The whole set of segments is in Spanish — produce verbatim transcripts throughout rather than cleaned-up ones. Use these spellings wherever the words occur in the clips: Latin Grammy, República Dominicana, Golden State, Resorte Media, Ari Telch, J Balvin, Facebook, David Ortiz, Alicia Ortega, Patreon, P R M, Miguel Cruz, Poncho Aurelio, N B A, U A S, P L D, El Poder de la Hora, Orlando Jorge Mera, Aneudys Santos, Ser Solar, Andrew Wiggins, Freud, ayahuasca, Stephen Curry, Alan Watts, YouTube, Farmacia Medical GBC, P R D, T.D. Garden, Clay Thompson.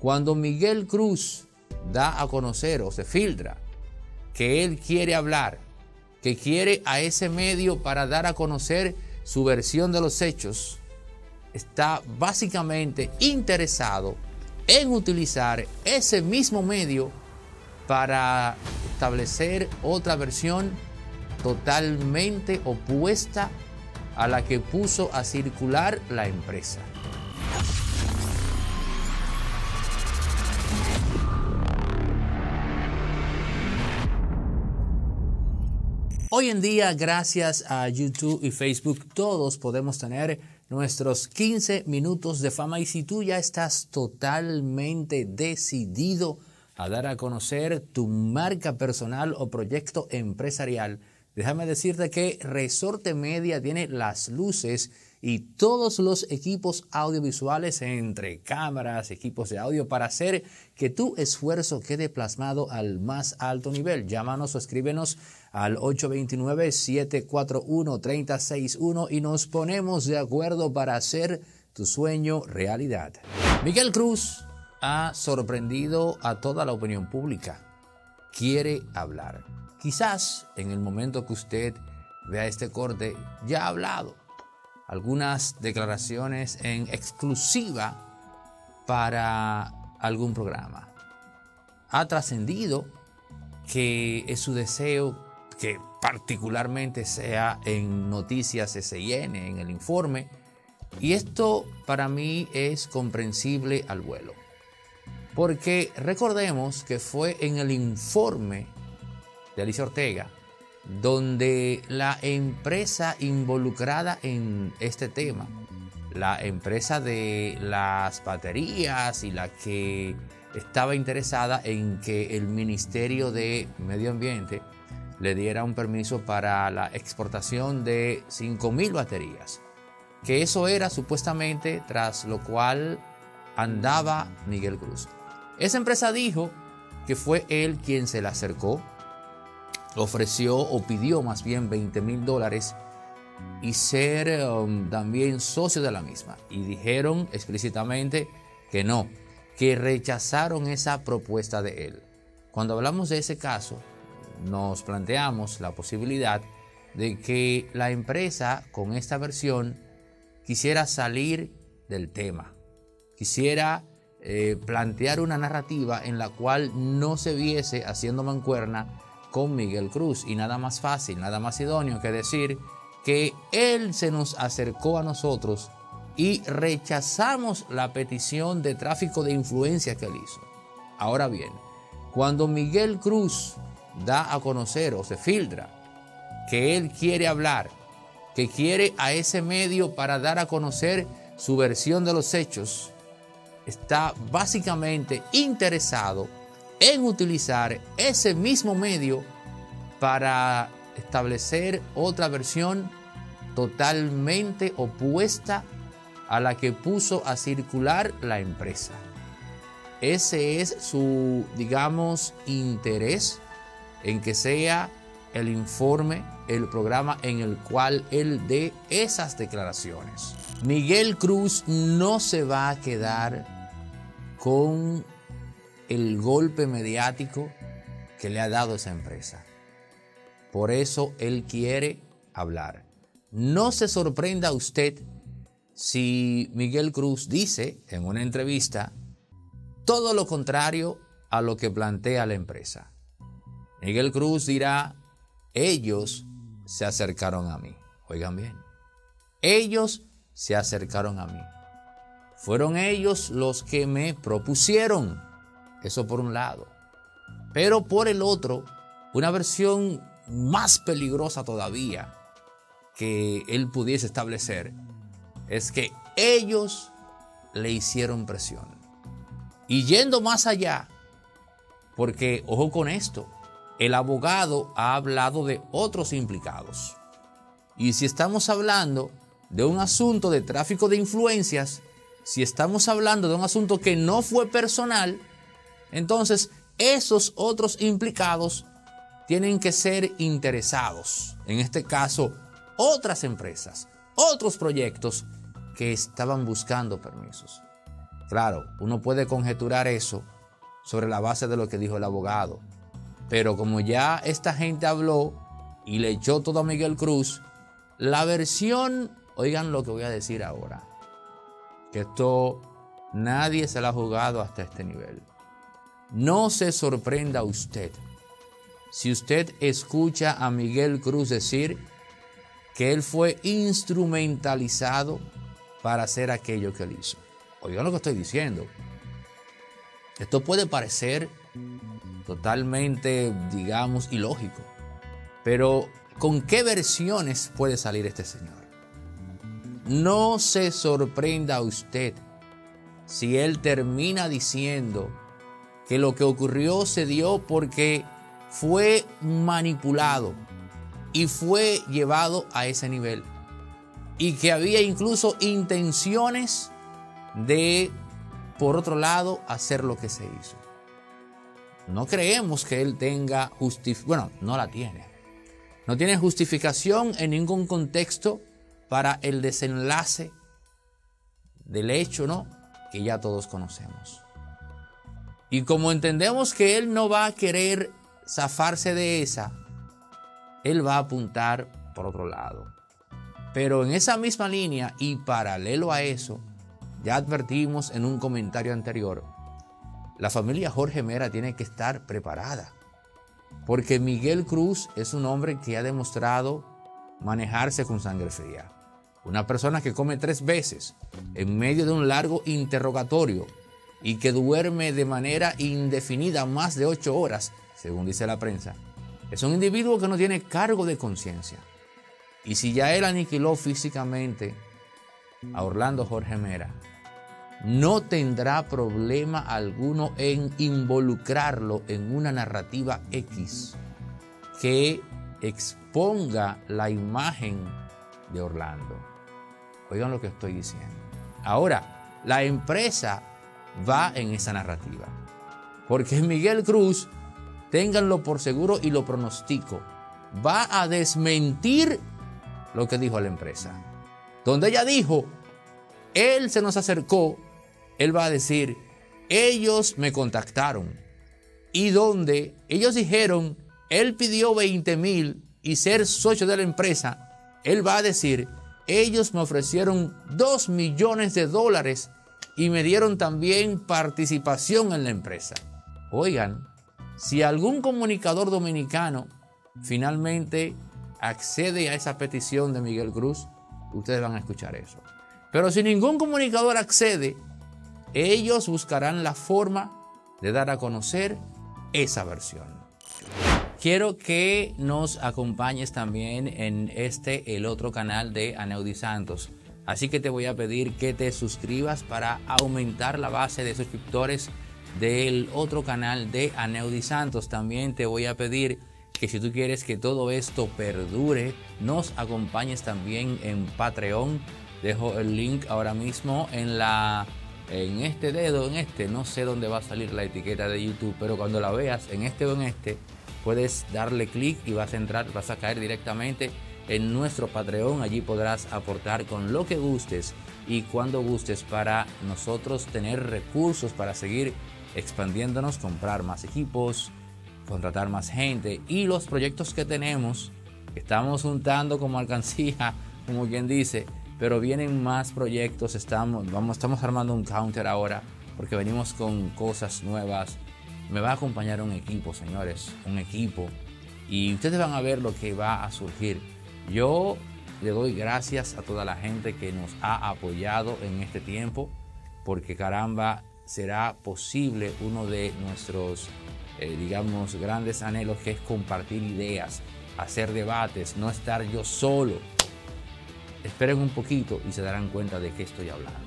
Cuando Miguel Cruz da a conocer o se filtra que él quiere hablar, que quiere a ese medio para dar a conocer su versión de los hechos, está básicamente interesado en utilizar ese mismo medio para establecer otra versión totalmente opuesta a la que puso a circular la empresa. Hoy en día, gracias a YouTube y Facebook, todos podemos tener nuestros quince minutos de fama, y si tú ya estás totalmente decidido a dar a conocer tu marca personal o proyecto empresarial, déjame decirte que Resorte Media tiene las luces y todos los equipos audiovisuales, entre cámaras, equipos de audio, para hacer que tu esfuerzo quede plasmado al más alto nivel. Llámanos o escríbenos al ocho dos nueve, siete cuatro uno, tres cero seis uno y nos ponemos de acuerdo para hacer tu sueño realidad. Miguel Cruz ha sorprendido a toda la opinión pública. Quiere hablar. Quizás en el momento que usted vea este corte ya ha hablado. Algunas declaraciones en exclusiva para algún programa. Ha trascendido que es su deseo que particularmente sea en Noticias S I N, en el informe. Y esto para mí es comprensible al vuelo, porque recordemos que fue en el informe de Alicia Ortega donde la empresa involucrada en este tema, la empresa de las baterías y la que estaba interesada en que el Ministerio de Medio Ambiente le diera un permiso para la exportación de cinco mil baterías. Que eso era supuestamente tras lo cual andaba Miguel Cruz. Esa empresa dijo que fue él quien se le acercó, ofreció o pidió más bien veinte mil dólares y ser um, también socio de la misma. Y dijeron explícitamente que no, que rechazaron esa propuesta de él. Cuando hablamos de ese caso, nos planteamos la posibilidad de que la empresa con esta versión quisiera salir del tema, quisiera eh, plantear una narrativa en la cual no se viese haciendo mancuerna con Miguel Cruz, y nada más fácil, nada más idóneo que decir que él se nos acercó a nosotros y rechazamos la petición de tráfico de influencia que él hizo. Ahora bien, cuando Miguel Cruz da a conocer o se filtra que él quiere hablar, que quiere a ese medio para dar a conocer su versión de los hechos, está básicamente interesado en utilizar ese mismo medio para establecer otra versión totalmente opuesta a la que puso a circular la empresa. Ese es su, digamos, interés, en que sea el informe, el programa en el cual él dé esas declaraciones. Miguel Cruz no se va a quedar con el golpe mediático que le ha dado esa empresa. Por eso él quiere hablar. No se sorprenda usted si Miguel Cruz dice en una entrevista todo lo contrario a lo que plantea la empresa. Miguel Cruz dirá, ellos se acercaron a mí. Oigan bien, ellos se acercaron a mí. Fueron ellos los que me propusieron. Eso por un lado. Pero por el otro, una versión más peligrosa todavía que él pudiese establecer es que ellos le hicieron presión. Y yendo más allá, porque ojo con esto, el abogado ha hablado de otros implicados. Y si estamos hablando de un asunto de tráfico de influencias, si estamos hablando de un asunto que no fue personal, entonces esos otros implicados tienen que ser interesados. En este caso, otras empresas, otros proyectos que estaban buscando permisos. Claro, uno puede conjeturar eso sobre la base de lo que dijo el abogado. Pero como ya esta gente habló y le echó todo a Miguel Cruz, la versión, oigan lo que voy a decir ahora, que esto nadie se la ha jugado hasta este nivel. No se sorprenda usted si usted escucha a Miguel Cruz decir que él fue instrumentalizado para hacer aquello que él hizo. Oigan lo que estoy diciendo. Esto puede parecer totalmente, digamos, ilógico, pero ¿con qué versiones puede salir este señor? No se sorprenda usted si él termina diciendo que lo que ocurrió se dio porque fue manipulado y fue llevado a ese nivel, y que había incluso intenciones de, por otro lado, hacer lo que se hizo. No creemos que él tenga justificación, bueno, no la tiene. No tiene justificación en ningún contexto para el desenlace del hecho, ¿no?, que ya todos conocemos. Y como entendemos que él no va a querer zafarse de esa, él va a apuntar por otro lado. Pero en esa misma línea y paralelo a eso, ya advertimos en un comentario anterior, la familia Jorge Mera tiene que estar preparada, porque Miguel Cruz es un hombre que ha demostrado manejarse con sangre fría. Una persona que come tres veces en medio de un largo interrogatorio y que duerme de manera indefinida más de ocho horas, según dice la prensa, es un individuo que no tiene cargo de conciencia. Y si ya él aniquiló físicamente a Orlando Jorge Mera, no tendrá problema alguno en involucrarlo en una narrativa X que exponga la imagen de Orlando. Oigan lo que estoy diciendo. Ahora, la empresa va en esa narrativa, porque Miguel Cruz, ténganlo por seguro y lo pronostico, va a desmentir lo que dijo la empresa. Donde ella dijo, él se nos acercó, él va a decir, ellos me contactaron. Y donde ellos dijeron, él pidió veinte mil y ser socio de la empresa, él va a decir, ellos me ofrecieron dos millones de dólares y me dieron también participación en la empresa. Oigan, si algún comunicador dominicano finalmente accede a esa petición de Miguel Cruz, ustedes van a escuchar eso. Pero si ningún comunicador accede, ellos buscarán la forma de dar a conocer esa versión. Quiero que nos acompañes también en este, el otro canal de Aneudys Santos. Así que te voy a pedir que te suscribas para aumentar la base de suscriptores del otro canal de Aneudys Santos. También te voy a pedir que si tú quieres que todo esto perdure, nos acompañes también en Patreon. Dejo el link ahora mismo en la en este dedo, en este, no sé dónde va a salir la etiqueta de YouTube, pero cuando la veas en este o en este, puedes darle clic y vas a entrar, vas a caer directamente en nuestro Patreon. Allí podrás aportar con lo que gustes y cuando gustes para nosotros tener recursos para seguir expandiéndonos, comprar más equipos, contratar más gente y los proyectos que tenemos, que estamos juntando como alcancía, como quien dice, pero vienen más proyectos. Estamos, vamos, estamos armando un counter ahora porque venimos con cosas nuevas. Me va a acompañar un equipo, señores, un equipo, y ustedes van a ver lo que va a surgir. Yo le doy gracias a toda la gente que nos ha apoyado en este tiempo, porque caramba, será posible uno de nuestros Eh, digamos, grandes anhelos, que es compartir ideas, hacer debates, no estar yo solo. Esperen un poquito y se darán cuenta de qué estoy hablando.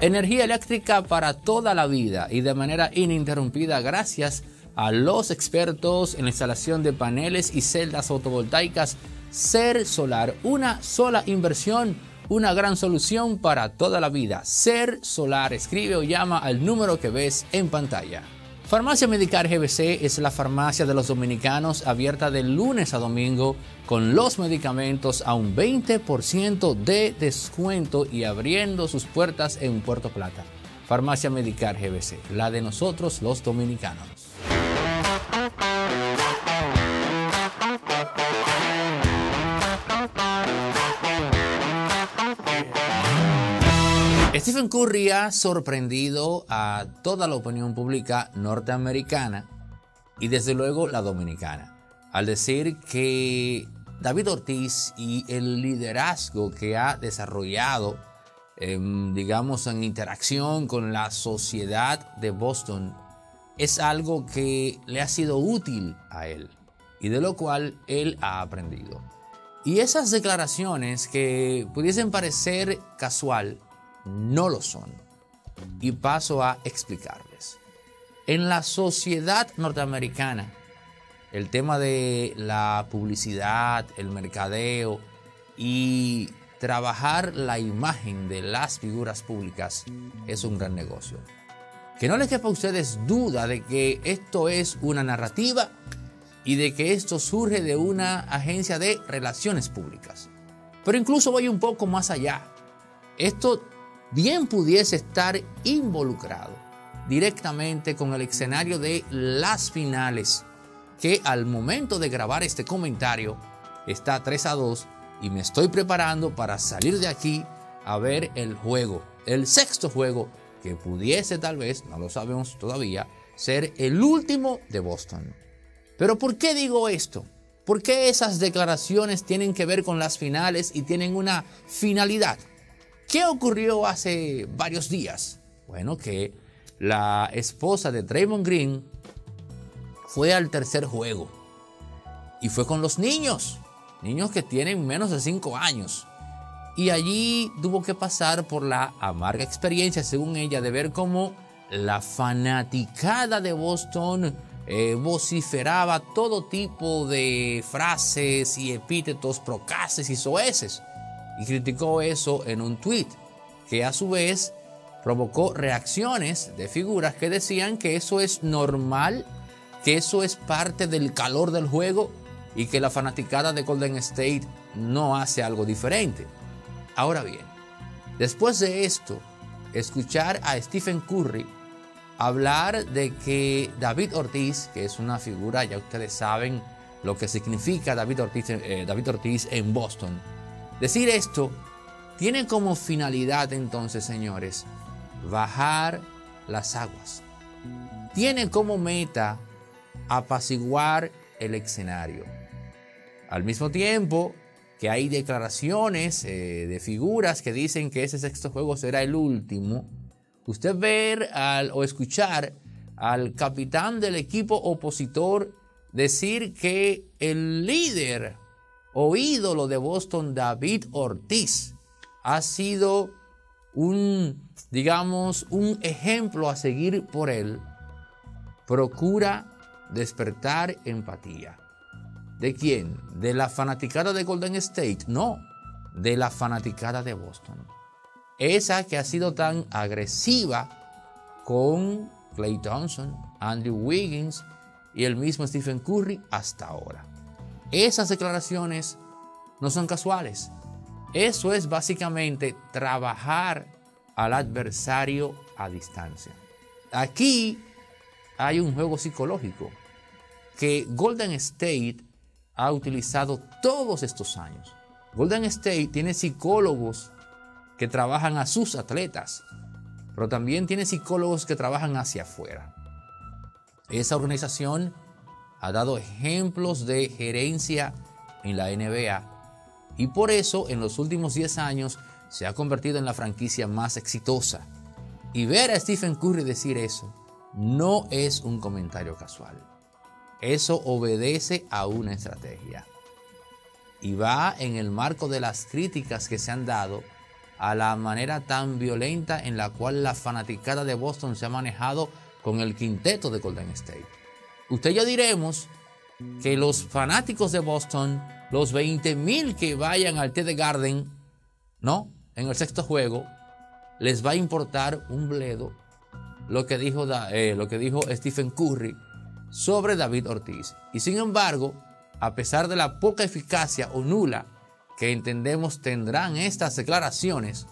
Energía eléctrica para toda la vida y de manera ininterrumpida gracias a los expertos en la instalación de paneles y celdas fotovoltaicas Ser Solar. Una sola inversión, una gran solución para toda la vida. Ser Solar. Escribe o llama al número que ves en pantalla. Farmacia Medical G B C es la farmacia de los dominicanos, abierta de lunes a domingo con los medicamentos a un veinte por ciento de descuento y abriendo sus puertas en Puerto Plata. Farmacia Medical G B C, la de nosotros los dominicanos. Stephen Curry ha sorprendido a toda la opinión pública norteamericana y desde luego la dominicana, al decir que David Ortiz y el liderazgo que ha desarrollado, eh, digamos, en interacción con la sociedad de Boston, es algo que le ha sido útil a él y de lo cual él ha aprendido. Y esas declaraciones que pudiesen parecer casual, no lo son. Y paso a explicarles. En la sociedad norteamericana, el tema de la publicidad, el mercadeo y trabajar la imagen de las figuras públicas es un gran negocio. Que no les quepa a ustedes duda de que esto es una narrativa y de que esto surge de una agencia de relaciones públicas. Pero incluso voy un poco más allá. Esto bien pudiese estar involucrado directamente con el escenario de las finales, que al momento de grabar este comentario está tres a dos y me estoy preparando para salir de aquí a ver el juego, el sexto juego que pudiese tal vez, no lo sabemos todavía, ser el último de Boston. Pero ¿por qué digo esto? ¿Por qué esas declaraciones tienen que ver con las finales y tienen una finalidad? ¿Qué ocurrió hace varios días? Bueno, que la esposa de Draymond Green fue al tercer juego y fue con los niños, niños que tienen menos de cinco años. Y allí tuvo que pasar por la amarga experiencia, según ella, de ver cómo la fanaticada de Boston eh, vociferaba todo tipo de frases y epítetos procaces y soeces. Y criticó eso en un tuit que a su vez provocó reacciones de figuras que decían que eso es normal, que eso es parte del calor del juego y que la fanaticada de Golden State no hace algo diferente. Ahora bien, después de esto, escuchar a Stephen Curry hablar de que David Ortiz, que es una figura, ya ustedes saben lo que significa David Ortiz, eh, David Ortiz en Boston, decir esto tiene como finalidad entonces, señores, bajar las aguas. Tiene como meta apaciguar el escenario. Al mismo tiempo que hay declaraciones eh, de figuras que dicen que ese sexto juego será el último, usted ver al, o escuchar al capitán del equipo opositor decir que el líder o ídolo de Boston, David Ortiz, ha sido un, digamos, un ejemplo a seguir por él, procura despertar empatía. ¿De quién? ¿De la fanaticada de Golden State? No, de la fanaticada de Boston. Esa que ha sido tan agresiva con Clay Thompson, Andrew Wiggins y el mismo Stephen Curry hasta ahora. Esas declaraciones no son casuales. Eso es básicamente trabajar al adversario a distancia. Aquí hay un juego psicológico que Golden State ha utilizado todos estos años. Golden State tiene psicólogos que trabajan a sus atletas, pero también tiene psicólogos que trabajan hacia afuera. Esa organización ha dado ejemplos de gerencia en la N B A y por eso en los últimos diez años se ha convertido en la franquicia más exitosa. Y ver a Stephen Curry decir eso no es un comentario casual. Eso obedece a una estrategia y va en el marco de las críticas que se han dado a la manera tan violenta en la cual la fanaticada de Boston se ha manejado con el quinteto de Golden State. Usted ya diremos que los fanáticos de Boston, los veinte mil que vayan al T D Garden, ¿no?, en el sexto juego, les va a importar un bledo Lo que, dijo, eh, lo que dijo Stephen Curry sobre David Ortiz. Y sin embargo, a pesar de la poca eficacia o nula que entendemos tendrán estas declaraciones,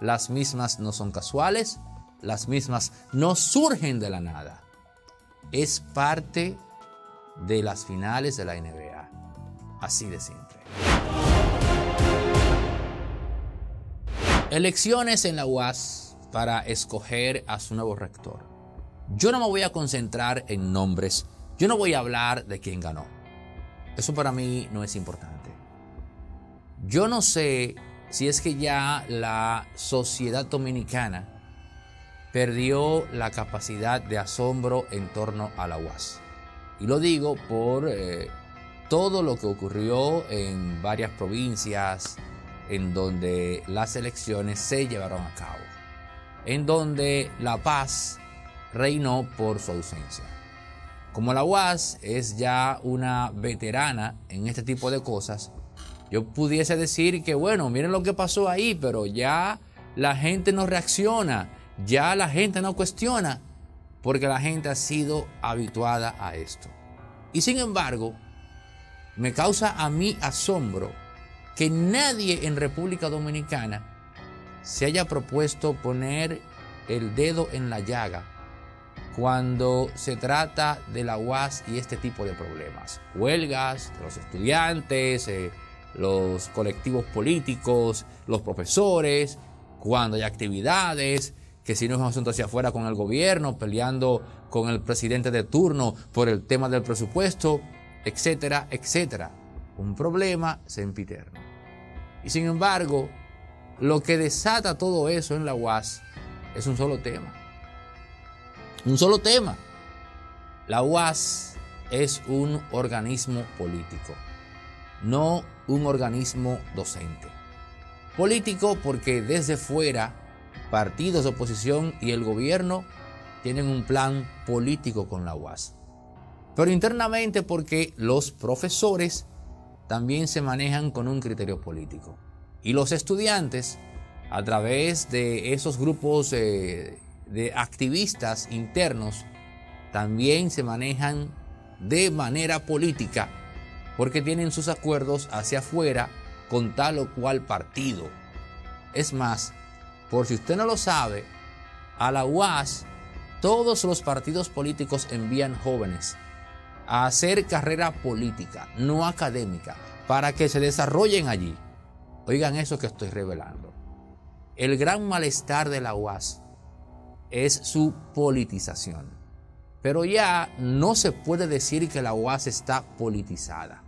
las mismas no son casuales las mismas no surgen de la nada. Es parte de las finales de la N B A. Así de simple. Elecciones en la U A S para escoger a su nuevo rector. Yo no me voy a concentrar en nombres. Yo no voy a hablar de quién ganó. Eso para mí no es importante. Yo no sé si es que ya la sociedad dominicana perdió la capacidad de asombro en torno a la U A S. Y lo digo por eh, todo lo que ocurrió en varias provincias en donde las elecciones se llevaron a cabo, en donde la paz reinó por su ausencia. Como la U A S es ya una veterana en este tipo de cosas, yo pudiese decir que, bueno, miren lo que pasó ahí, pero ya la gente no reacciona, ya la gente no cuestiona, porque la gente ha sido habituada a esto. Y sin embargo, me causa a mí asombro que nadie en República Dominicana se haya propuesto poner el dedo en la llaga cuando se trata de la U A S y este tipo de problemas. Huelgas, los estudiantes, eh, los colectivos políticos, los profesores, cuando hay actividades, que si no es un asunto hacia afuera con el gobierno, peleando con el presidente de turno por el tema del presupuesto, etcétera, etcétera. Un problema sempiterno. Y sin embargo, lo que desata todo eso en la U A S es un solo tema. Un solo tema. La U A S es un organismo político, no un organismo docente. Político porque desde fuera, partidos de oposición y el gobierno tienen un plan político con la U A S. Pero internamente porque los profesores también se manejan con un criterio político. Y los estudiantes, a través de esos grupos eh, de activistas internos, también se manejan de manera política porque tienen sus acuerdos hacia afuera con tal o cual partido. Es más, por si usted no lo sabe, a la U A S todos los partidos políticos envían jóvenes a hacer carrera política, no académica, para que se desarrollen allí. Oigan eso que estoy revelando. El gran malestar de la U A S es su politización. Pero ya no se puede decir que la U A S está politizada.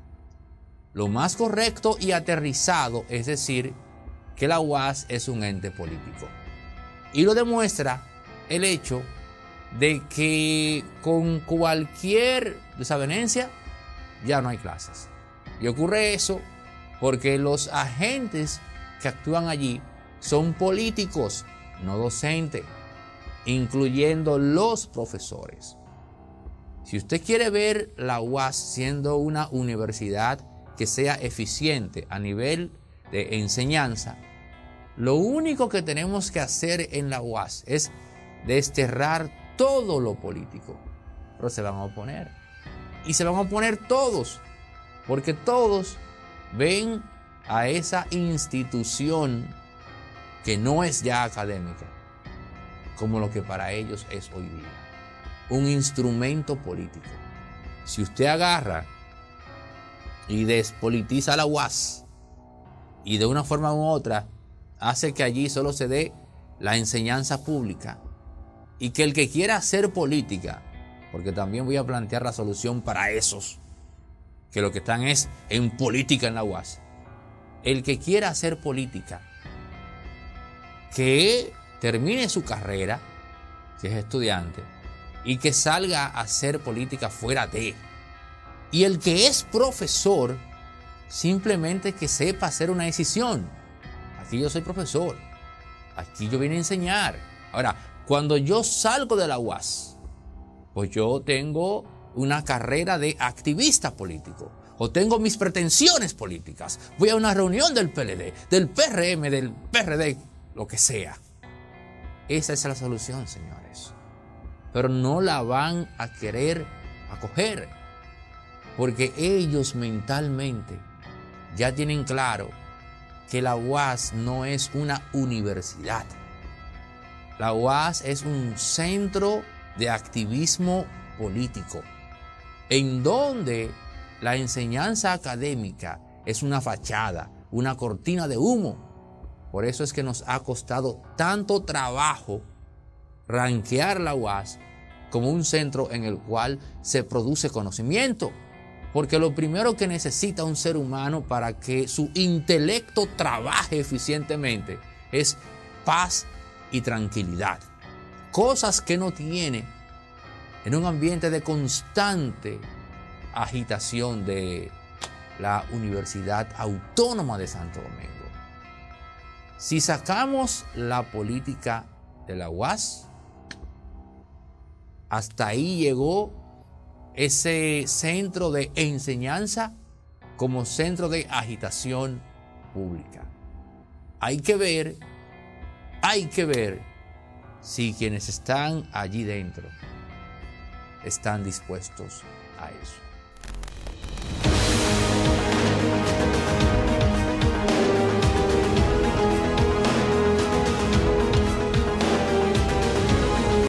Lo más correcto y aterrizado es decir que la U A S es un ente político. Y lo demuestra el hecho de que con cualquier desavenencia ya no hay clases. Y ocurre eso porque los agentes que actúan allí son políticos, no docentes, incluyendo los profesores. Si usted quiere ver la U A S siendo una universidad que sea eficiente a nivel de enseñanza, lo único que tenemos que hacer en la U A S es desterrar todo lo político. Pero se van a oponer. Y se van a oponer todos, porque todos ven a esa institución que no es ya académica como lo que para ellos es hoy día, un instrumento político. Si usted agarra y despolitiza la U A S y de una forma u otra hace que allí solo se dé la enseñanza pública y que el que quiera hacer política, porque también voy a plantear la solución para esos que lo que están es en política en la U A S, el que quiera hacer política, que termine su carrera, si es estudiante, y que salga a hacer política fuera de. Y el que es profesor, simplemente que sepa hacer una decisión. Aquí yo soy profesor, aquí yo vine a enseñar. Ahora, cuando yo salgo de la U A S, pues yo tengo una carrera de activista político, o tengo mis pretensiones políticas. Voy a una reunión del P L D, del P R M, del P R D, lo que sea. Esa es la solución, señores. Pero no la van a querer acoger, porque ellos mentalmente ya tienen claro que la U A S no es una universidad. La U A S es un centro de activismo político, en donde la enseñanza académica es una fachada, una cortina de humo. Por eso es que nos ha costado tanto trabajo rankear la U A S como un centro en el cual se produce conocimiento. Porque lo primero que necesita un ser humano para que su intelecto trabaje eficientemente es paz y tranquilidad. Cosas que no tiene en un ambiente de constante agitación de la Universidad Autónoma de Santo Domingo. Si sacamos la política de la U A S, hasta ahí llegó ese centro de enseñanza como centro de agitación pública. Hay que ver, hay que ver si quienes están allí dentro están dispuestos a eso.